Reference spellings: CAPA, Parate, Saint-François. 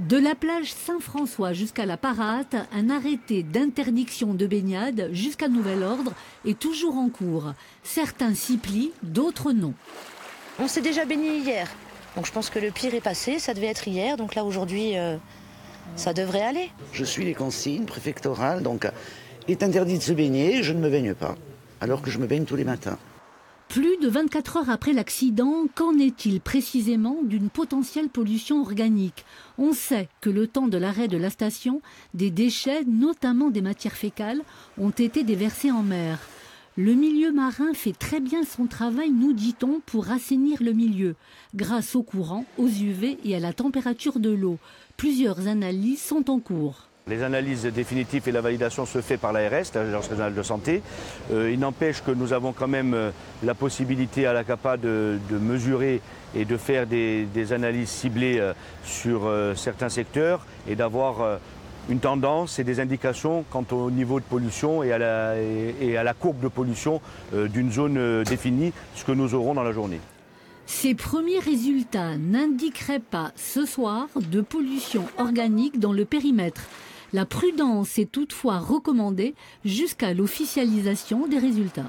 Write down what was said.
De la plage Saint-François jusqu'à la Parate, un arrêté d'interdiction de baignade jusqu'à nouvel ordre est toujours en cours. Certains s'y plient, d'autres non. On s'est déjà baigné hier, donc je pense que le pire est passé, ça devait être hier, donc là aujourd'hui ça devrait aller. Je suis les consignes préfectorales, donc il est interdit de se baigner, je ne me baigne pas, alors que je me baigne tous les matins. Plus de 24 heures après l'accident, qu'en est-il précisément d'une potentielle pollution organique? On sait que le temps de l'arrêt de la station, des déchets, notamment des matières fécales, ont été déversés en mer. Le milieu marin fait très bien son travail, nous dit-on, pour assainir le milieu, grâce au courant, aux UV et à la température de l'eau. Plusieurs analyses sont en cours. Les analyses définitives et la validation se fait par l'ARS, l'Agence régionale de santé. Il n'empêche que nous avons quand même la possibilité à la CAPA de mesurer et de faire des analyses ciblées sur certains secteurs et d'avoir une tendance et des indications quant au niveau de pollution et à la courbe de pollution d'une zone définie, ce que nous aurons dans la journée. Ces premiers résultats n'indiqueraient pas ce soir de pollution organique dans le périmètre. La prudence est toutefois recommandée jusqu'à l'officialisation des résultats.